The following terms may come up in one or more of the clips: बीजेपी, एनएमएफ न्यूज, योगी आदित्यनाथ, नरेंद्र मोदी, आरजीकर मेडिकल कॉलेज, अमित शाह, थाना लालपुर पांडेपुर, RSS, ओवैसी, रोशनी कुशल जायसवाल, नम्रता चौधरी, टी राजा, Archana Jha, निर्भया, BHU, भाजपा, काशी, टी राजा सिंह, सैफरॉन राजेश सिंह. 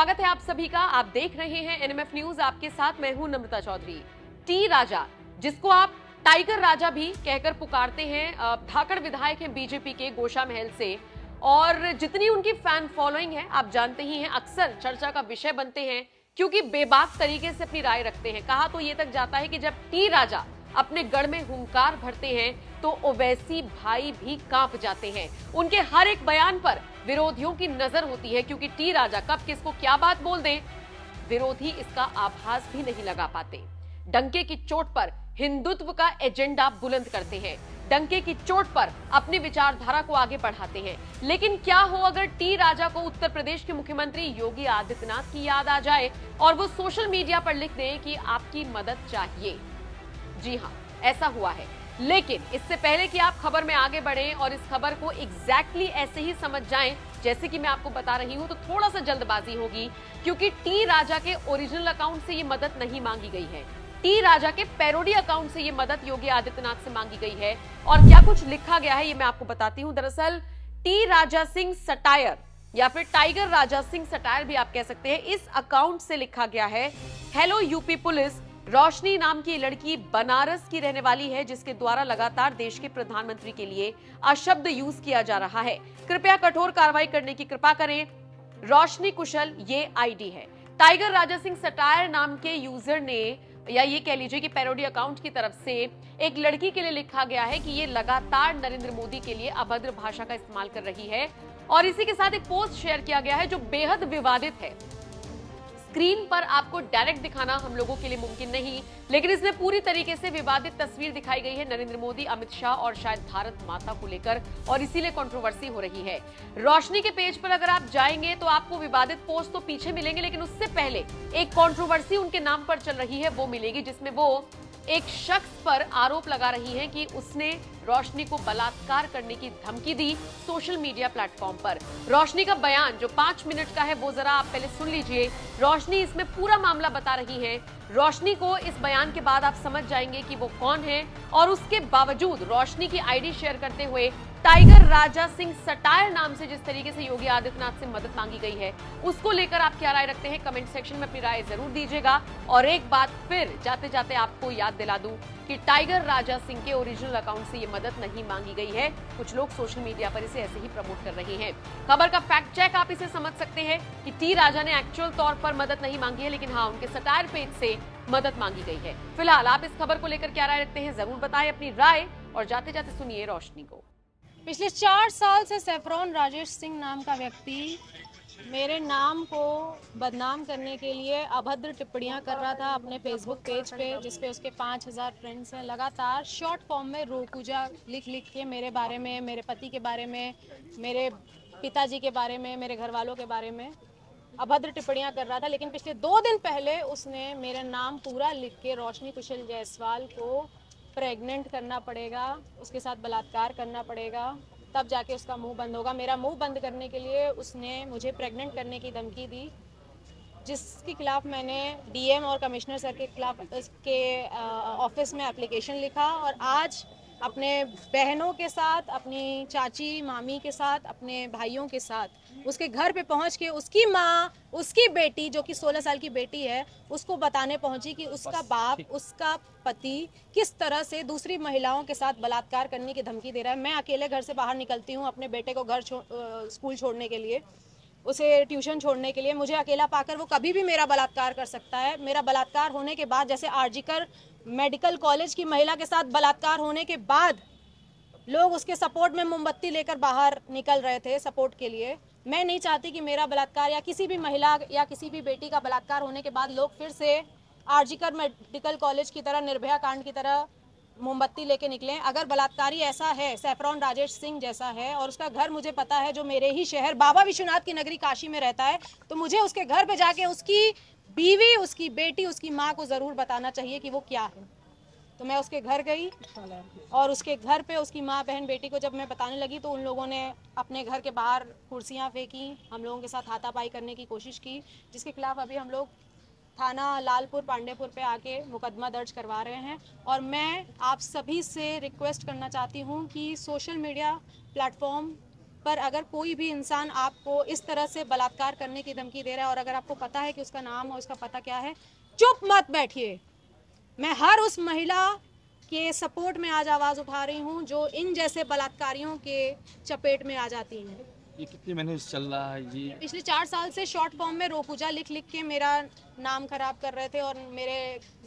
स्वागत है आप सभी का। आप देख रहे हैं एनएमएफ न्यूज, आपके साथ मैं हूं नम्रता चौधरी। टी राजा, जिसको आप टाइगर राजा भी कहकर पुकारते हैं, धाकड़ विधायक हैं बीजेपी के गोशा महल से, और जितनी उनकी फैन फॉलोइंग है आप जानते ही हैं, अक्सर चर्चा का विषय बनते हैं क्योंकि बेबाक तरीके से अपनी राय रखते हैं। कहा तो ये तक जाता है कि जब टी राजा अपने गढ़ में हुंकार भरते हैं तो ओवैसी भाई भी कांप जाते हैं। उनके हर एक बयान पर विरोधियों की नजर होती है क्योंकि टी राजा कब किसको क्या बात बोल दें, विरोधी इसका आभास भी नहीं लगा पाते। डंके की चोट पर हिंदुत्व का एजेंडा बुलंद करते हैं, डंके की चोट पर अपनी विचारधारा को आगे बढ़ाते हैं, लेकिन क्या हो अगर टी राजा को उत्तर प्रदेश के मुख्यमंत्री योगी आदित्यनाथ की याद आ जाए और वो सोशल मीडिया पर लिख दें कि आपकी मदद चाहिए। जी हाँ, ऐसा हुआ है। लेकिन इससे पहले कि आप खबर में आगे बढ़ें और इस खबर को एग्जैक्टली ऐसे ही समझ जाएं जैसे कि मैं आपको बता रही हूं, तो थोड़ा सा जल्दबाजी होगी क्योंकि टी राजा के ओरिजिनल अकाउंट से ये मदद नहीं मांगी गई है। टी राजा के पैरोडी अकाउंट से ये मदद योगी आदित्यनाथ से मांगी गई है। और क्या कुछ लिखा गया है ये मैं आपको बताती हूँ। दरअसल टी राजा सिंह सटायर या फिर टाइगर राजा सिंह सटायर भी आप कह सकते हैं, इस अकाउंट से लिखा गया है, हेलो यूपी पुलिस, रोशनी नाम की लड़की बनारस की रहने वाली है जिसके द्वारा लगातार देश के प्रधानमंत्री के लिए अशब्द यूज किया जा रहा है, कृपया कठोर कार्रवाई करने की कृपा करें। रोशनी कुशल, ये आईडी है। टाइगर राजा सिंह सटायर नाम के यूजर ने, या ये कह लीजिए कि पैरोडी अकाउंट की तरफ से एक लड़की के लिए लिखा गया है कि ये लगातार नरेंद्र मोदी के लिए अभद्र भाषा का इस्तेमाल कर रही है, और इसी के साथ एक पोस्ट शेयर किया गया है जो बेहद विवादित है। स्क्रीन पर आपको डायरेक्ट दिखाना हम लोगों के लिए मुमकिन नहीं, लेकिन इसमें पूरी तरीके से विवादित तस्वीर दिखाई गई है नरेंद्र मोदी, अमित शाह और शायद भारत माता को लेकर, और इसीलिए कंट्रोवर्सी हो रही है। रोशनी के पेज पर अगर आप जाएंगे तो आपको विवादित पोस्ट तो पीछे मिलेंगे, लेकिन उससे पहले एक कंट्रोवर्सी उनके नाम पर चल रही है वो मिलेगी, जिसमें वो एक शख्स पर आरोप लगा रही है कि उसने रोशनी को बलात्कार करने की धमकी दी सोशल मीडिया प्लेटफॉर्म पर। रोशनी का बयान जो 5 मिनट का है वो जरा आप पहले सुन लीजिए। रोशनी इसमें पूरा मामला बता रही है। रोशनी को इस बयान के बाद आप समझ जाएंगे कि वो कौन है, और उसके बावजूद रोशनी की आईडी शेयर करते हुए टाइगर राजा सिंह सटायर नाम से जिस तरीके से योगी आदित्यनाथ से मदद मांगी गई है, उसको लेकर आप क्या राय रखते हैं कमेंट सेक्शन में अपनी राय जरूर दीजिएगा। और एक बात फिर जाते जाते आपको याद दिला दूं कि टाइगर राजा सिंह के ओरिजिनल अकाउंट से ये मदद नहीं मांगी गई है। कुछ लोग सोशल मीडिया पर इसे ऐसे ही प्रमोट कर रहे हैं। खबर का फैक्ट चेक आप इसे समझ सकते हैं कि टी राजा ने एक्चुअल तौर पर मदद नहीं मांगी है, लेकिन हाँ, उनके सटायर पेज से मदद मांगी गई है। फिलहाल आप इस खबर को लेकर क्या राय रखते हैं जरूर बताएं अपनी राय, और जाते जाते सुनिए रोशनी को। पिछले 4 साल से सैफरॉन राजेश सिंह नाम का व्यक्ति मेरे नाम को बदनाम करने के लिए अभद्र टिप्पणियां कर रहा था अपने फेसबुक पेज पे, जिसपे उसके 5000 फ्रेंड्स हैं। लगातार शॉर्ट फॉर्म में रोकूजा लिख लिख के मेरे बारे में, मेरे पति के बारे में, मेरे पिताजी के बारे में, मेरे घर वालों के बारे में अभद्र टिप्पणियां कर रहा था। लेकिन पिछले 2 दिन पहले उसने मेरा नाम पूरा लिख के रोशनी कुशल जायसवाल को प्रेग्नेंट करना पड़ेगा, उसके साथ बलात्कार करना पड़ेगा, तब जाके उसका मुंह बंद होगा। मेरा मुंह बंद करने के लिए उसने मुझे प्रेग्नेंट करने की धमकी दी, जिसके खिलाफ मैंने डीएम और कमिश्नर सर के खिलाफ उसके ऑफिस में एप्लीकेशन लिखा। और आज अपने बहनों के साथ, अपनी चाची मामी के साथ, अपने भाइयों के साथ उसके घर पे पहुंच के उसकी माँ, उसकी बेटी जो कि 16 साल की बेटी है, उसको बताने पहुंची कि उसका बाप, उसका पति किस तरह से दूसरी महिलाओं के साथ बलात्कार करने की धमकी दे रहा है। मैं अकेले घर से बाहर निकलती हूँ अपने बेटे को घर स्कूल छोड़ने के लिए, उसे ट्यूशन छोड़ने के लिए। मुझे अकेला पाकर वो कभी भी मेरा बलात्कार कर सकता है। मेरा बलात्कार होने के बाद, जैसे आरजीकर मेडिकल कॉलेज की महिला के साथ बलात्कार होने के बाद लोग उसके सपोर्ट में मोमबत्ती लेकर बाहर निकल रहे थे सपोर्ट के लिए, मैं नहीं चाहती कि मेरा बलात्कार या किसी भी महिला या किसी भी बेटी का बलात्कार होने के बाद लोग फिर से आरजीकर मेडिकल कॉलेज की तरह, निर्भया कांड की तरह मोमबत्ती लेके निकलें। अगर बलात्कारी ऐसा है, सैफरॉन राजेश सिंह जैसा है, और उसका घर मुझे पता है जो मेरे ही शहर बाबा विश्वनाथ की नगरी काशी में रहता है, तो मुझे उसके घर पे जाके उसकी बीवी, उसकी बेटी, उसकी माँ को ज़रूर बताना चाहिए कि वो क्या है। तो मैं उसके घर गई और उसके घर पे उसकी माँ, बहन, बेटी को जब मैं बताने लगी तो उन लोगों ने अपने घर के बाहर कुर्सियाँ फेंकी, हम लोगों के साथ हाथापाई करने की कोशिश की, जिसके खिलाफ अभी हम लोग थाना लालपुर पांडेपुर पे आके मुकदमा दर्ज करवा रहे हैं। और मैं आप सभी से रिक्वेस्ट करना चाहती हूँ कि सोशल मीडिया प्लेटफॉर्म पर अगर कोई भी इंसान आपको इस तरह से बलात्कार करने की धमकी दे रहा है और अगर आपको पता है कि उसका नाम और उसका पता क्या है, चुप मत बैठिए। मैं हर उस महिला के सपोर्ट में आज आवाज़ उठा रही हूँ जो इन जैसे बलात्कारियों के चपेट में आ जाती हैं। ये कितने महीने से चल रहा है जी? पिछले 4 साल से शॉर्ट फॉर्म में रोपूजा लिख के मेरा नाम खराब कर रहे थे और मेरे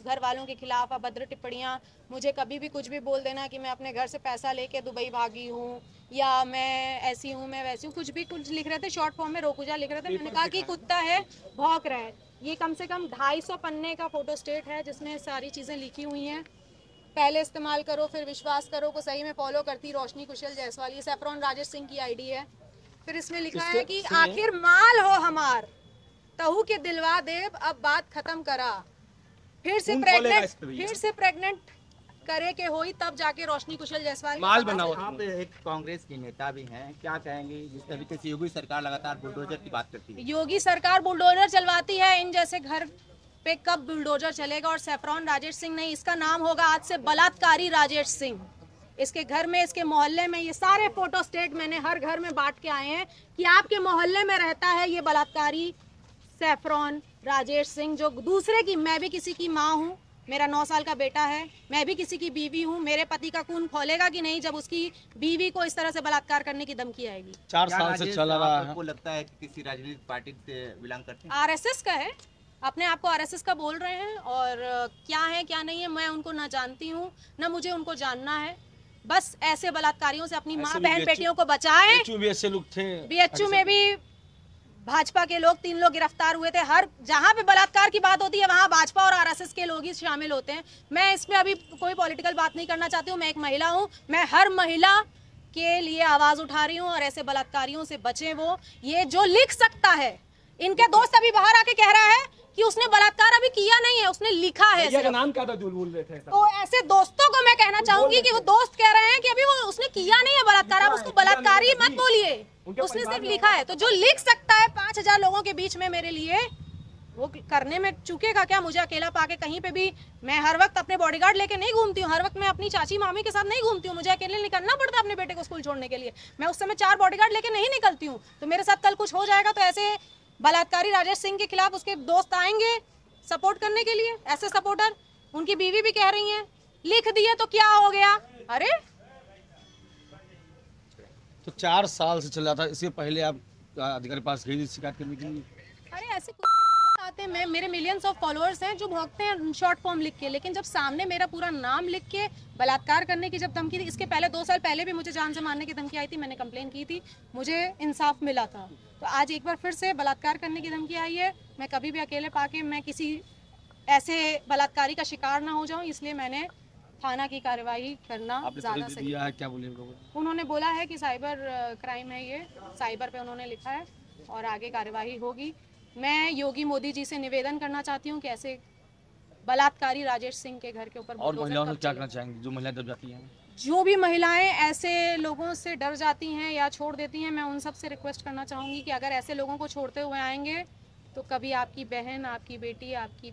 घर वालों के खिलाफ अभद्र टिप्पणियाँ, मुझे कभी भी कुछ भी बोल देना कि मैं अपने घर से पैसा लेके दुबई भागी हूँ या मैं ऐसी हूँ मैं वैसी हूँ, कुछ लिख रहे थे शॉर्ट फॉर्म में रोपूजा लिख रहे थे। मैंने कहा कि कुत्ता है भौंक रहा है। ये कम से कम 250 पन्ने का फोटो स्टेट है जिसमें सारी चीज़ें लिखी हुई हैं। पहले इस्तेमाल करो फिर विश्वास करो को सही में फॉलो करती रोशनी कुशल जायसवाली, सैफरॉन राजेश सिंह की आईडी है। फिर इसमें लिखा है कि आखिर माल हो हमार तहू के दिलवा देव अब बात खत्म करा, फिर से प्रेग्नेंट करे के होई तब जाके रोशनी कुशल जायसवाल माल बना। आप एक कांग्रेस की नेता भी हैं, क्या कहेंगी जिस तरीके से योगी सरकार लगातार बुलडोजर की बात करती है? योगी सरकार बुलडोजर चलवाती है, इन जैसे घर पे कब बुलडोजर चलेगा? और सैफरॉन राजेश सिंह नहीं, इसका नाम होगा आज से बलात्कारी राजेश सिंह। इसके घर में, इसके मोहल्ले में ये सारे फोटो स्टेट मैंने हर घर में बांट के आए हैं कि आपके मोहल्ले में रहता है ये बलात्कारी सैफरॉन राजेश सिंह, जो दूसरे की, मैं भी किसी की माँ हूँ, मेरा 9 साल का बेटा है, मैं भी किसी की बीवी हूँ, मेरे पति का खून खौलेगा कि नहीं जब उसकी बीवी को इस तरह से बलात्कार करने की धमकी आएगी? 4 साल से चला रहा है। आपको लगता है कि किसी राजनीतिक पार्टी से बिलोंग करते हैं? RSS का है, अपने आप को RSS का बोल रहे हैं और क्या है क्या नहीं है मैं उनको ना जानती हूँ ना मुझे उनको जानना है। बस ऐसे बलात्कारियों से अपनी माँ बहन बेटियों को बचाएं। BHU में भी भाजपा के लोग 3 लोग गिरफ्तार हुए थे। हर जहाँ पे बलात्कार की बात होती है वहाँ भाजपा और RSS के लोग ही शामिल होते हैं। मैं इसमें अभी कोई पॉलिटिकल बात नहीं करना चाहती हूँ, मैं एक महिला हूँ, मैं हर महिला के लिए आवाज उठा रही हूँ और ऐसे बलात्कारियों से बचे। वो ये जो लिख सकता है, इनके दोस्त अभी बाहर आके कह रहा है कि उसने बलात्कार अभी किया नहीं है, उसने लिखा है। का नाम क्या था? बोल रहे थे तो ऐसे दोस्तों को मैं कहना चाहूंगी कि वो दोस्त कह रहे हैं कि अभी वो उसने किया नहीं है बलात्कार, आप उसको बलात्कारी मत बोलिए, उसने सिर्फ लिखा है। तो जो लिख सकता है 5000 लोगों के बीच में मेरे लिए, वो करने में चूकेगा क्या? मुझे अकेला पाके कहीं पे भी, मैं हर वक्त अपने बॉडीगार्ड लेके नहीं घूमती हूँ, हर वक्त मैं अपनी चाची मामी के साथ नहीं घूमती हूँ, मुझे अकेले निकलना पड़ता अपने बेटे को स्कूल छोड़ने के लिए। मैं उस समय 4 बॉडीगार्ड लेके नहीं निकलती हूँ। तो मेरे साथ कल कुछ हो जाएगा तो ऐसे बलात्कारी राजेश सिंह के खिलाफ उसके दोस्त आएंगे सपोर्ट करने के लिए, ऐसे सपोर्टर। उनकी बीवी भी कह रही है लिख दिए तो क्या हो गया? अरे तो 4 साल से चल रहा था, इससे पहले आप अधिकारी पास गई शिकायत करने के लिए? अरे ऐसे बहुत आते हैं, मैं, मेरे मिलियंस ऑफ फॉलोअर्स हैं जो भौंकते हैं शॉर्ट फॉर्म लिख के, लेकिन जब सामने मेरा पूरा नाम लिख के बलात्कार करने की जब धमकी थी, इसके पहले 2 साल पहले भी मुझे जान से मारने की धमकी आई थी, मैंने कंप्लेन की थी, मुझे इंसाफ मिला था। तो आज एक बार फिर से बलात्कार करने की धमकी आई है। मैं कभी भी अकेले पाके मैं किसी ऐसे बलात्कारी का शिकार ना हो जाऊँ, इसलिए मैंने थाना की कार्रवाई करना ज्यादा सही है। क्या बोले लोग? उन्होंने बोला है कि साइबर क्राइम है, ये साइबर पे उन्होंने लिखा है और आगे कार्रवाई होगी। मैं योगी मोदी जी से निवेदन करना चाहती हूँ कि ऐसे बलात्कारी राजेश सिंह के घर के ऊपर और महिलाओं से क्या करना चाहेंगे? जो महिलाएं डर जाती हैं, जो भी महिलाएं ऐसे लोगों से डर जाती हैं या छोड़ देती हैं, मैं उन सब से रिक्वेस्ट करना चाहूँगी कि अगर ऐसे लोगों को छोड़ते हुए आएंगे तो कभी आपकी बहन, आपकी बेटी, आपकी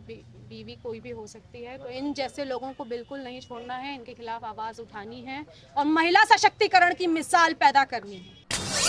बीवी कोई भी हो सकती है। तो इन जैसे लोगों को बिल्कुल नहीं छोड़ना है, इनके खिलाफ आवाज़ उठानी है और महिला सशक्तिकरण की मिसाल पैदा करनी है।